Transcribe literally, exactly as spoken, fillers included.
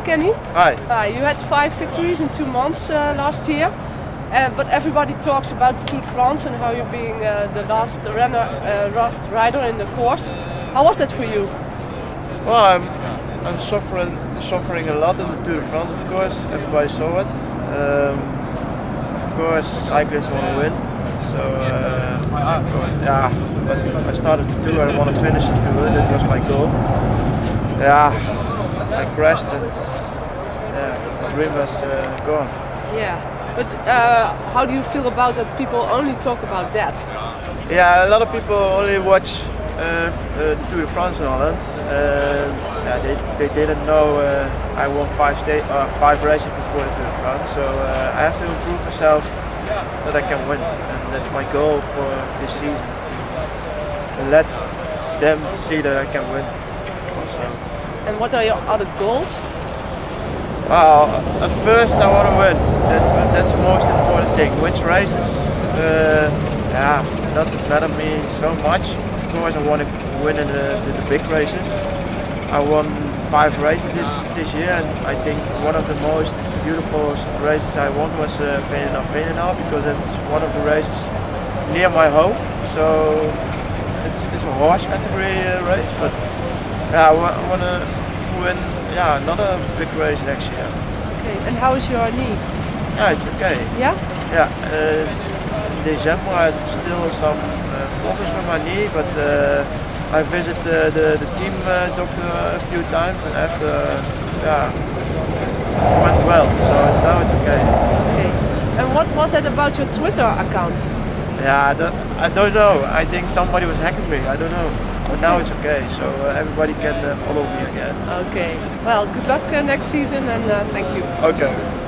Hi, Kenny. Hi. Uh, you had five victories in two months uh, last year, uh, but everybody talks about the Tour de France and how you're being uh, the last runner, uh, last rider in the course. How was that for you? Well, I'm, I'm suffering, suffering a lot in the Tour de France, of course. Everybody saw it. Um, of course, cyclists want to win. So, uh, yeah, but I started the tour, I want to finish the tour, that was my goal. Yeah, I crashed and yeah, the dream was uh, gone. Yeah, but uh, how do you feel about that people only talk about that? Yeah, a lot of people only watch uh, uh, the Tour de France in Holland. And yeah, they, they didn't know uh, I won five, state, uh, five races before the Tour de France, so uh, I have to improve myself. That I can win, and that's my goal for this season, to let them see that I can win also. And what are your other goals? Well, at first I want to win, that's, that's the most important thing. Which races, uh, yeah, it doesn't matter me so much. Of course I want to win in the, in the big races. I won five races this, this year, and I think one of the most beautiful races I won was uh, Venenau Venenau because it's one of the races near my home. So it's, it's a horse category uh, race, but yeah, I want to win yeah another big race next year. Okay, and how is your knee? Yeah, it's okay. Yeah. Yeah. Uh, in December I had still some uh, problems with my knee, but uh, I visit uh, the the team uh, doctor a few times, and after uh, yeah. Went well, so now it's okay. Okay. And what was that about your Twitter account? Yeah, I don't, I don't know. I think somebody was hacking me. I don't know. But now it's okay, so uh, everybody can uh, follow me again. Okay. Well, good luck uh, next season, and uh, thank you. Okay.